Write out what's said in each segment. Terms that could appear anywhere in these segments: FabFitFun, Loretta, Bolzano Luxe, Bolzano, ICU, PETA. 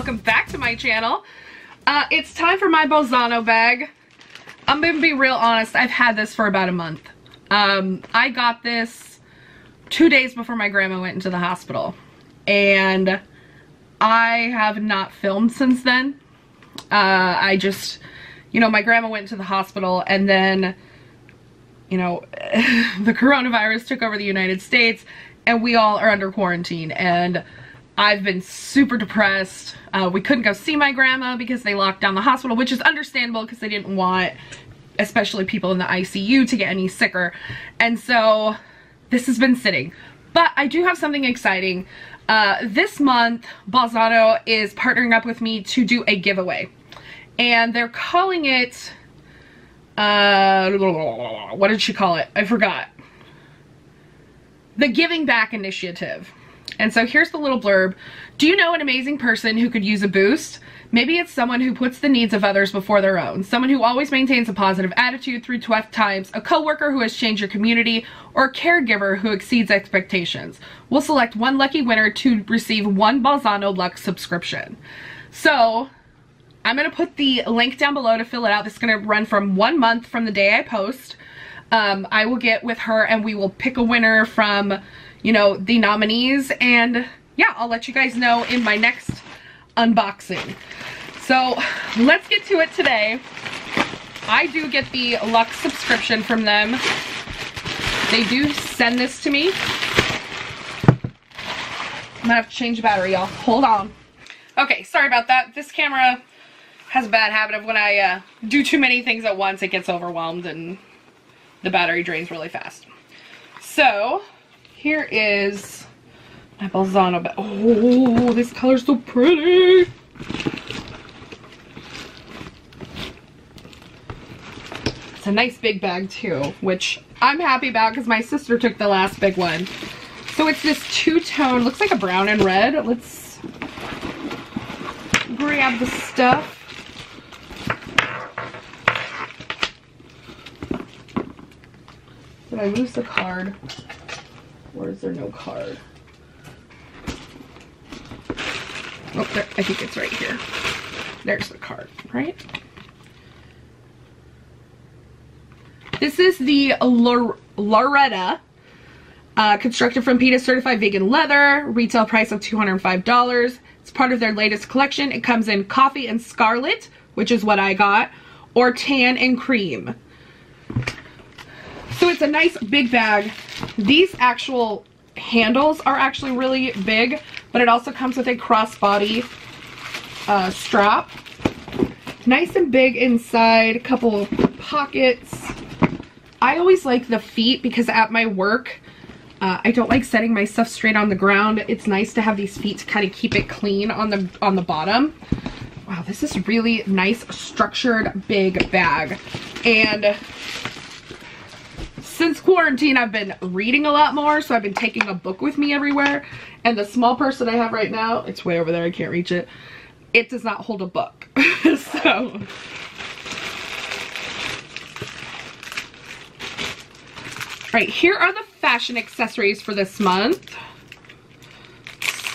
welcome back to my channel. It's time for my Bolzano bag. I'm gonna be real honest, I've had this for about a month. I got this 2 days before my grandma went into the hospital, and I have not filmed since then. I just, you know, my grandma went to the hospital, and then, you know, the coronavirus took over the United States, and we all are under quarantine, and I've been super depressed. We couldn't go see my grandma because they locked down the hospital, which is understandable because they didn't want, especially people in the ICU, to get any sicker. And so this has been sitting. But I do have something exciting. This month, Bolzano is partnering up with me to do a giveaway. And they're calling it, what did she call it? I forgot. The Giving Back Initiative. And so here's the little blurb. Do you know an amazing person who could use a boost? Maybe it's someone who puts the needs of others before their own, someone who always maintains a positive attitude through tough times, a coworker who has changed your community, or a caregiver who exceeds expectations. We'll select one lucky winner to receive one Bolzano Lux subscription. So I'm going to put the link down below to fill it out. This is going to run from 1 month from the day I post. I will get with her and we will pick a winner from, you know, the nominees, and yeah, I'll let you guys know in my next unboxing. So let's get to it today. I do get the Lux subscription from them. They do send this to me. I'm gonna have to change the battery, y'all. Hold on. Okay, sorry about that. This camera has a bad habit of when I do too many things at once, it gets overwhelmed and the battery drains really fast. So here is my Bolzano bag. Oh, this color's so pretty. It's a nice big bag too, which I'm happy about because my sister took the last big one. So it's this two-tone, looks like a brown and red. Let's grab the stuff. Did I lose the card? Or is there no card? Oh, there, I think it's right here. There's the card, right? This is the Loretta, constructed from PETA certified vegan leather, retail price of $205. It's part of their latest collection. It comes in coffee and scarlet, which is what I got, or tan and cream. So it's a nice big bag. These actual handles are actually really big, but it also comes with a crossbody strap. Nice and big inside, a couple pockets. I always like the feet because at my work, I don't like setting my stuff straight on the ground. It's nice to have these feet to kind of keep it clean on the bottom. Wow, this is really nice, structured, big bag. And since quarantine, I've been reading a lot more, so I've been taking a book with me everywhere. And the small purse that I have right now, it's way over there, I can't reach it. It does not hold a book. So right, here are the fashion accessories for this month.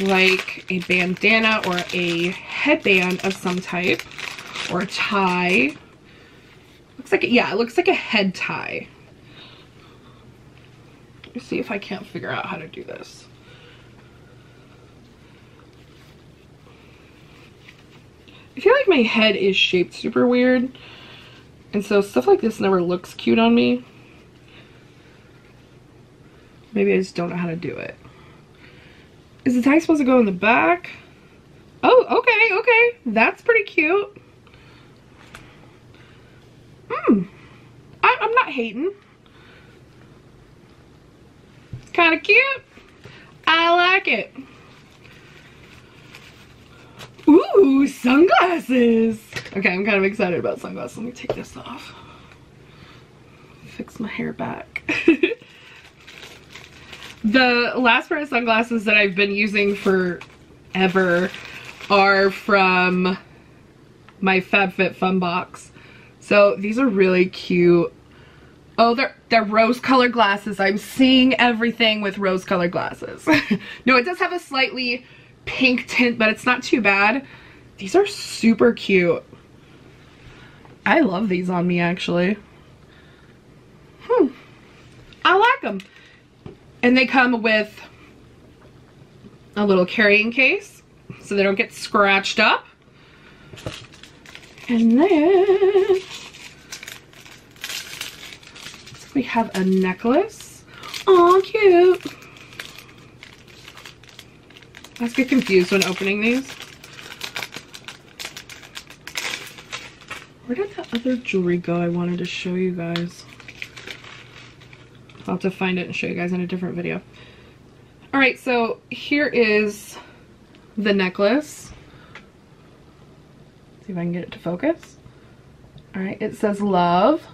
Like a bandana or a headband of some type, or a tie. Looks like, yeah, it looks like a head tie. See if I can't figure out how to do this. I feel like my head is shaped super weird, and so stuff like this never looks cute on me. Maybe I just don't know how to do it. Is the tie supposed to go in the back? Oh, okay, okay. That's pretty cute. I'm not hating. Kind of cute. I like it. Ooh, sunglasses. Okay, I'm kind of excited about sunglasses. Let me take this off. Fix my hair back. The last pair of sunglasses that I've been using forever are from my FabFitFun box. So these are really cute. Oh, they're rose-colored glasses. I'm seeing everything with rose-colored glasses. No, it does have a slightly pink tint, but it's not too bad. These are super cute. I love these on me, actually. I like them. And they come with a little carrying case so they don't get scratched up. And then we have a necklace. Aw, cute. I always get confused when opening these. Where did the other jewelry go I wanted to show you guys? I'll have to find it and show you guys in a different video. Alright, so here is the necklace. See if I can get it to focus. Alright, it says love.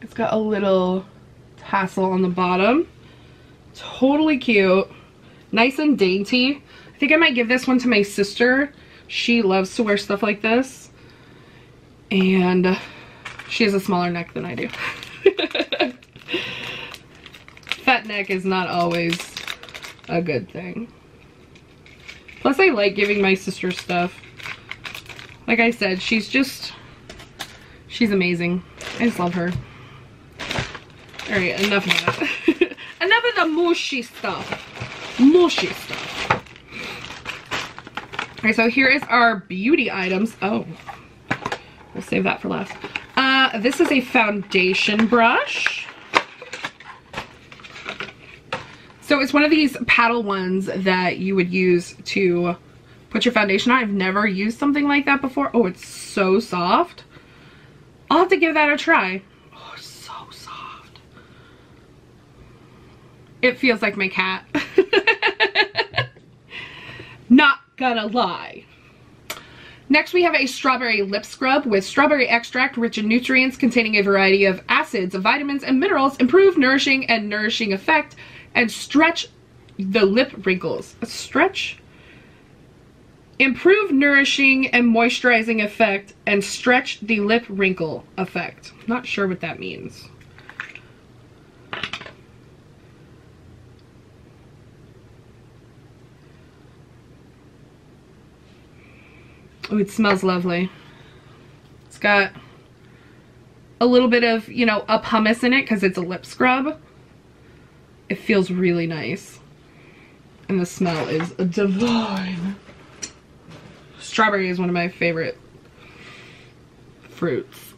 It's got a little tassel on the bottom. Totally cute. Nice and dainty. I think I might give this one to my sister. She loves to wear stuff like this. And she has a smaller neck than I do. Fat neck is not always a good thing. Plus I like giving my sister stuff. Like I said, she's amazing. I just love her. Alright, enough of that. Enough of the mushy stuff. Mushy stuff. Alright, so here is our beauty items. Oh, we'll save that for last. This is a foundation brush. So it's one of these paddle ones that you would use to put your foundation on. I've never used something like that before. Oh, it's so soft. I'll have to give that a try. Oh, it's so soft. It feels like my cat. Not gonna lie. Next we have a strawberry lip scrub with strawberry extract rich in nutrients containing a variety of acids, vitamins, and minerals, improve nourishing and nourishing effect, and stretch the lip wrinkles. Improve nourishing and moisturizing effect and stretch the lip wrinkle effect. Not sure what that means. Oh, it smells lovely. It's got a little bit of, you know, up hummus in it because it's a lip scrub. It feels really nice. And the smell is divine. Strawberry is one of my favorite fruits.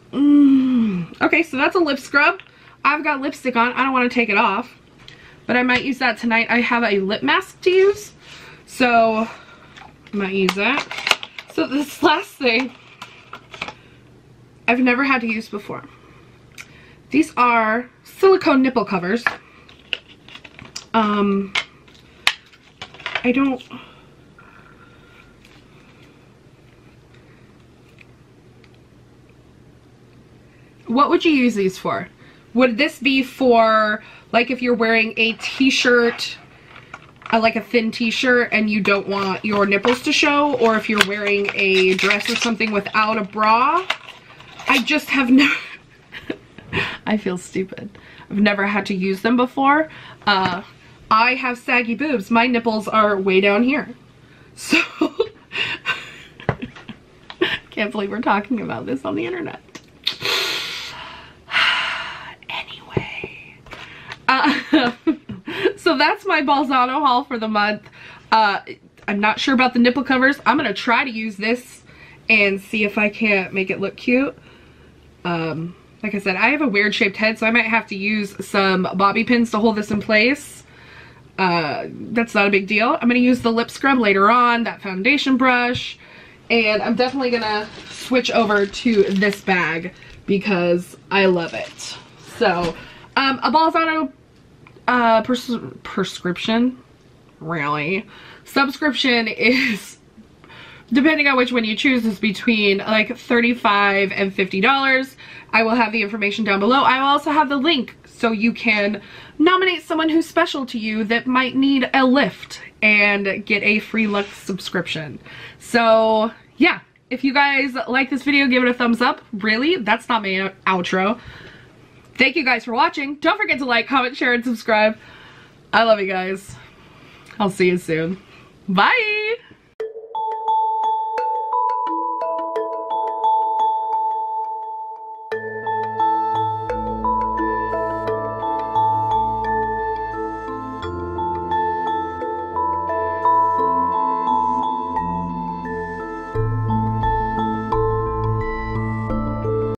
Okay, so that's a lip scrub. I've got lipstick on. I don't want to take it off. But I might use that tonight. I have a lip mask to use. So I might use that. So this last thing I've never had to use before. These are silicone nipple covers. What would you use these for? Would this be for, like, if you're wearing a t-shirt, like a thin t-shirt, and you don't want your nipples to show, or if you're wearing a dress or something without a bra? I just have never I feel stupid. I've never had to use them before. I have saggy boobs. My nipples are way down here. So can't believe we're talking about this on the internet. Anyway. So that's my Bolzano haul for the month. I'm not sure about the nipple covers. I'm going to try to use this and see if I can't make it look cute. Like I said, I have a weird shaped head, so I might have to use some bobby pins to hold this in place. That's not a big deal. I'm going to use the lip scrub later on, that foundation brush, and I'm definitely going to switch over to this bag because I love it. So, a Bolzano subscription is, depending on which one you choose, is between like $35 and $50. I will have the information down below. I will also have the link so you can nominate someone who's special to you that might need a lift and get a free Lux subscription. So yeah, if you guys like this video, give it a thumbs up. Really, that's not my outro. Thank you guys for watching. Don't forget to like, comment, share, and subscribe. I love you guys. I'll see you soon. Bye!